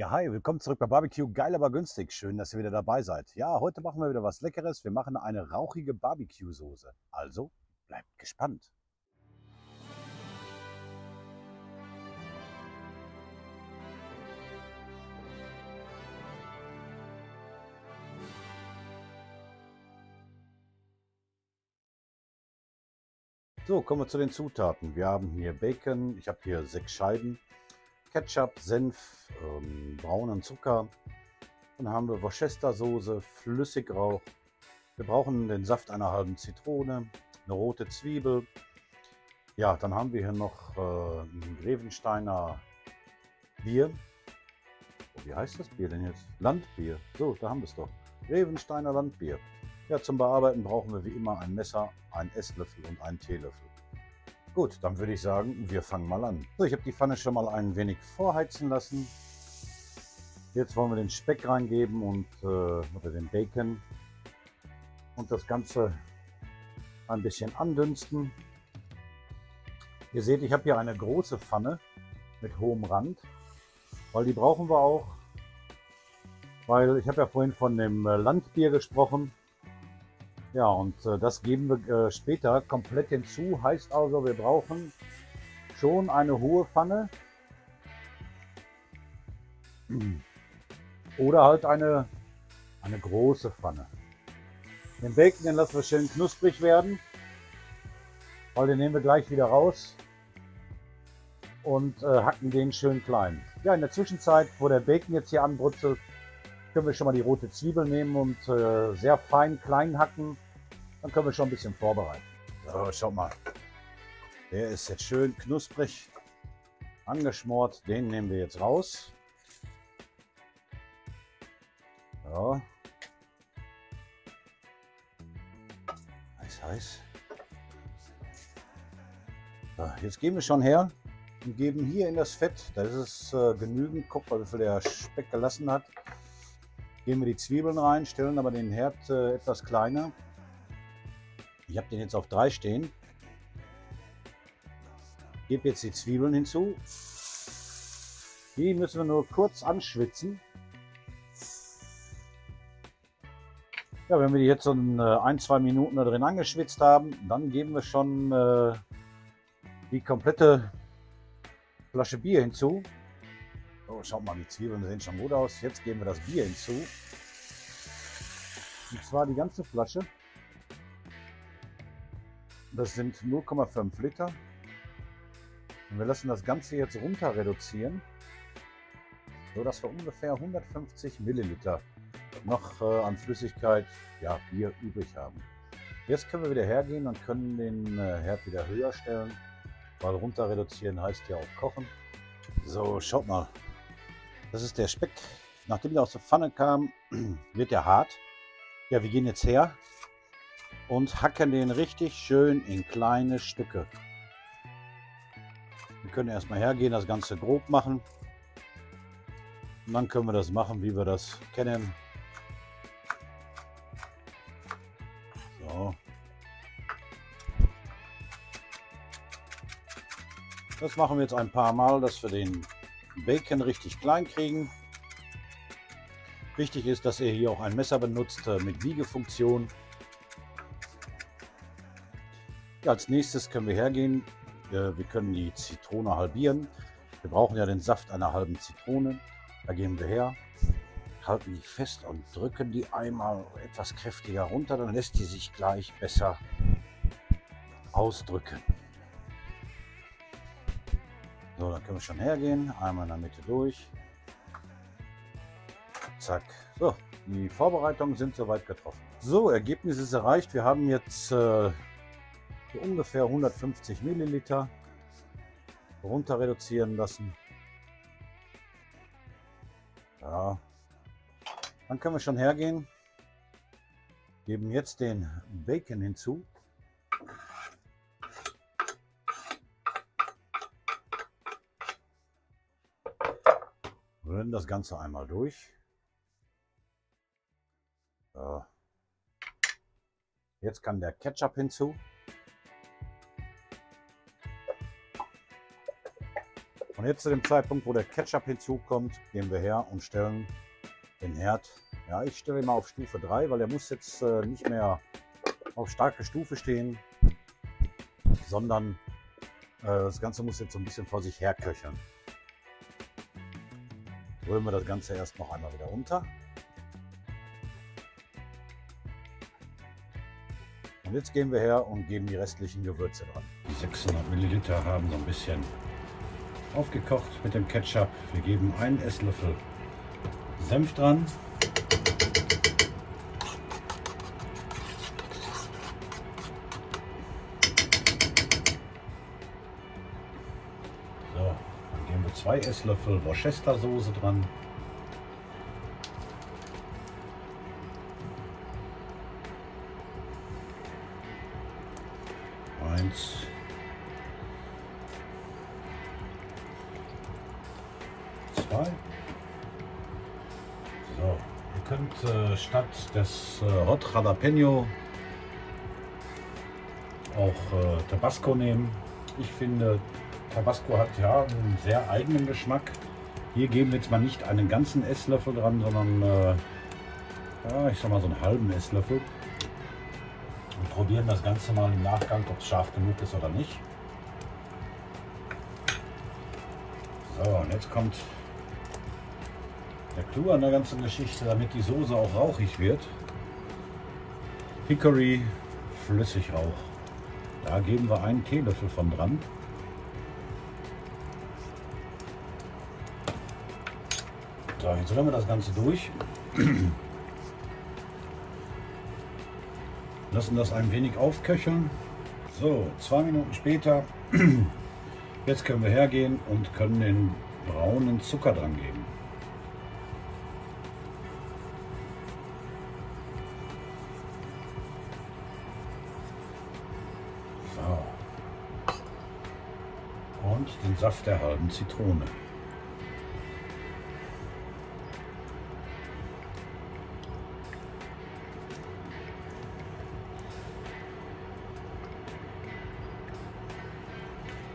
Ja, hi, willkommen zurück bei Barbecue. Geil, aber günstig. Schön, dass ihr wieder dabei seid. Ja, heute machen wir wieder was Leckeres. Wir machen eine rauchige Barbecue-Soße. Also, bleibt gespannt. So, kommen wir zu den Zutaten. Wir haben hier Bacon, ich habe hier 6 Scheiben. Ketchup, Senf, braunen Zucker. Dann haben wir Worcestersoße, Flüssigrauch. Wir brauchen den Saft einer halben Zitrone, eine rote Zwiebel. Ja, dann haben wir hier noch ein Grevensteiner Bier. Oh, wie heißt das Bier denn jetzt? Landbier. So, da haben wir es doch. Grevensteiner Landbier. Ja, zum Bearbeiten brauchen wir wie immer ein Messer, einen Esslöffel und einen Teelöffel. Gut, dann würde ich sagen, wir fangen mal an. So, ich habe die Pfanne schon mal ein wenig vorheizen lassen. Jetzt wollen wir den Speck reingeben und oder den Bacon und das Ganze ein bisschen andünsten. Ihr seht, ich habe hier eine große Pfanne mit hohem Rand, weil die brauchen wir auch, weil ich habe ja vorhin von dem Landbier gesprochen. Ja, und das geben wir später komplett hinzu. Heißt also, wir brauchen schon eine hohe Pfanne oder halt eine große Pfanne. Den Bacon, den lassen wir schön knusprig werden, weil den nehmen wir gleich wieder raus und hacken den schön klein. Ja, in der Zwischenzeit, wo der Bacon jetzt hier anbrutzelt, können wir schon mal die rote Zwiebel nehmen und sehr fein klein hacken. Dann können wir schon ein bisschen vorbereiten. So, schaut mal. Der ist jetzt schön knusprig angeschmort. Den nehmen wir jetzt raus. So. Heiß, heiß. So, jetzt gehen wir schon her und geben hier in das Fett, das ist genügend, guck mal, wie viel der Speck gelassen hat. Geben wir die Zwiebeln rein, stellen aber den Herd etwas kleiner. Ich habe den jetzt auf 3 stehen. Gebe jetzt die Zwiebeln hinzu. Die müssen wir nur kurz anschwitzen. Ja, wenn wir die jetzt so ein, 2 Minuten da drin angeschwitzt haben, dann geben wir schon die komplette Flasche Bier hinzu. Oh, schaut mal, die Zwiebeln sehen schon gut aus. Jetzt geben wir das Bier hinzu. Und zwar die ganze Flasche. Das sind 0,5 Liter. Und wir lassen das Ganze jetzt runter reduzieren, sodass wir ungefähr 150 Milliliter noch an Flüssigkeit, ja, Bier übrig haben. Jetzt können wir wieder hergehen und können den Herd wieder höher stellen, weil runter reduzieren heißt ja auch kochen. So, schaut mal. Das ist der Speck. Nachdem der aus der Pfanne kam, wird er hart. Ja, wir gehen jetzt her und hacken den richtig schön in kleine Stücke. Wir können erstmal hergehen, das Ganze grob machen. Und dann können wir das machen, wie wir das kennen. So. Das machen wir jetzt ein paar Mal, dass wir den Bacon richtig klein kriegen. Wichtig ist, dass ihr hier auch ein Messer benutzt mit Wiegefunktion. Ja, als nächstes können wir hergehen. Wir können die Zitrone halbieren. Wir brauchen ja den Saft einer halben Zitrone. Da gehen wir her, halten die fest und drücken die einmal etwas kräftiger runter. Dann lässt die sich gleich besser ausdrücken. So, dann können wir schon hergehen, einmal in der Mitte durch, zack. So, die Vorbereitungen sind soweit getroffen. So, Ergebnis ist erreicht. Wir haben jetzt ungefähr 150 Milliliter runter reduzieren lassen. Ja. Dann können wir schon hergehen, geben jetzt den Bacon hinzu. Das Ganze einmal durch. So. Jetzt kann der Ketchup hinzu. Und jetzt zu dem Zeitpunkt, wo der Ketchup hinzukommt, gehen wir her und stellen den Herd. Ja, ich stelle ihn mal auf Stufe 3, weil er muss jetzt nicht mehr auf starke Stufe stehen, sondern das Ganze muss jetzt so ein bisschen vor sich her köcheln. Rühren wir das Ganze erst noch einmal wieder unter. Und jetzt gehen wir her und geben die restlichen Gewürze dran. 600 Milliliter haben so ein bisschen aufgekocht mit dem Ketchup. Wir geben einen Esslöffel Senf dran. So, dann geben wir 2 Esslöffel Worcestersoße dran. So, ihr könnt statt des Hot Jalapeno auch Tabasco nehmen. Ich finde, Tabasco hat ja einen sehr eigenen Geschmack. Hier geben wir jetzt mal nicht einen ganzen Esslöffel dran, sondern ja, ich sag mal so einen halben Esslöffel. Und probieren das Ganze mal im Nachgang, ob es scharf genug ist oder nicht. So, und jetzt kommt der Clou an der ganzen Geschichte, damit die Soße auch rauchig wird. Hickory Flüssigrauch. Da geben wir einen Teelöffel von dran. So, jetzt rühren wir das Ganze durch. Lassen das ein wenig aufköcheln. So, 2 Minuten später. Jetzt können wir hergehen und können den braunen Zucker dran geben. So. Und den Saft der halben Zitrone.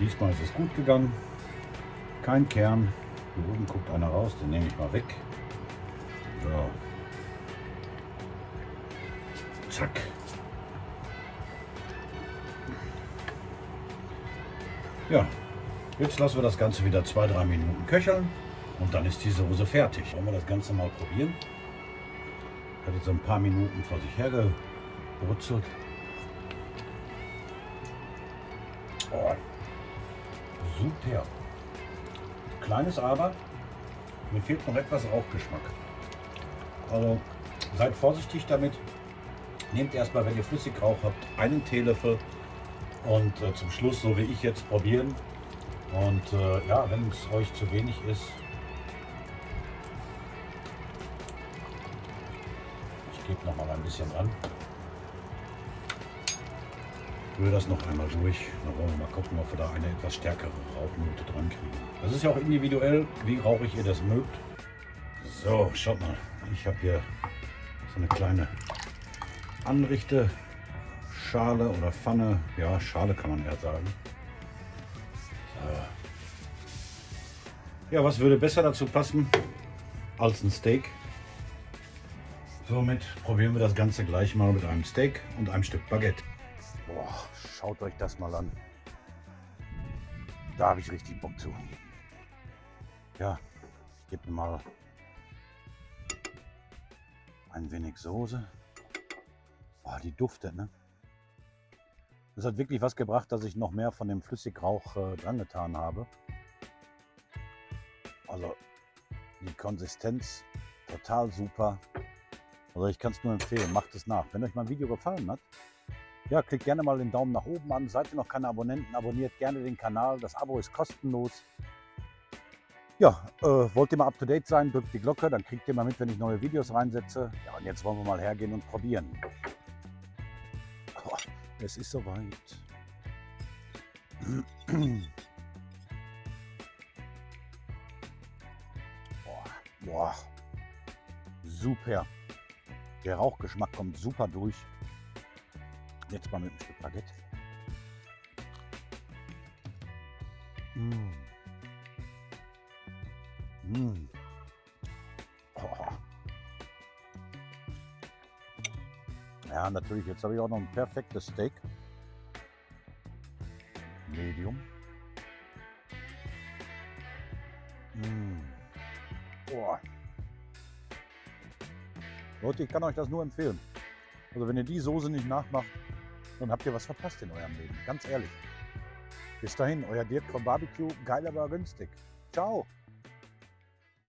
Diesmal ist es gut gegangen, kein Kern. Hier oben guckt einer raus, den nehme ich mal weg. So. Zack. Ja, jetzt lassen wir das Ganze wieder 2-3 Minuten köcheln und dann ist die Soße fertig. Wollen wir das Ganze mal probieren. Hat jetzt ein paar Minuten vor sich her gebrutzelt. Oh. Super. Kleines Aber, mir fehlt noch etwas Rauchgeschmack. Also seid vorsichtig damit. Nehmt erstmal, wenn ihr Flüssigrauch habt, einen Teelöffel und zum Schluss, so wie ich jetzt, probieren. Und ja, wenn es euch zu wenig ist, ich gebe noch mal ein bisschen an. Ich rühre das noch einmal durch, dann wollen wir mal gucken, ob wir da eine etwas stärkere Rauchnote dran kriegen. Das ist ja auch individuell, wie rauchig ihr das mögt. So, schaut mal, ich habe hier so eine kleine Anrichte-Schale oder Pfanne. Ja, Schale kann man eher sagen. So. Ja, was würde besser dazu passen als ein Steak? Somit probieren wir das Ganze gleich mal mit einem Steak und einem Stück Baguette. Boah, schaut euch das mal an. Da habe ich richtig Bock zu. Ja, ich gebe mal ein wenig Soße. Boah, die duftet, ne? Das hat wirklich was gebracht, dass ich noch mehr von dem Flüssigrauch dran getan habe. Also die Konsistenz total super. Also ich kann es nur empfehlen, macht es nach. Wenn euch mein Video gefallen hat, ja, klickt gerne mal den Daumen nach oben an. Seid ihr noch keine Abonnenten, abonniert gerne den Kanal. Das Abo ist kostenlos. Ja, wollt ihr mal up to date sein, drückt die Glocke, dann kriegt ihr mal mit, wenn ich neue Videos reinsetze. Ja, und jetzt wollen wir mal hergehen und probieren. Oh, es ist soweit. Boah, boah. Super. Der Rauchgeschmack kommt super durch. Jetzt mal mit einem Stück Baguette. Ja, natürlich, jetzt habe ich auch noch ein perfektes Steak. Medium. Leute, ich kann euch das nur empfehlen. Also wenn ihr die Soße nicht nachmacht, dann habt ihr was verpasst in eurem Leben. Ganz ehrlich. Bis dahin, euer Dirk vom Barbecue. Geil, aber günstig. Ciao.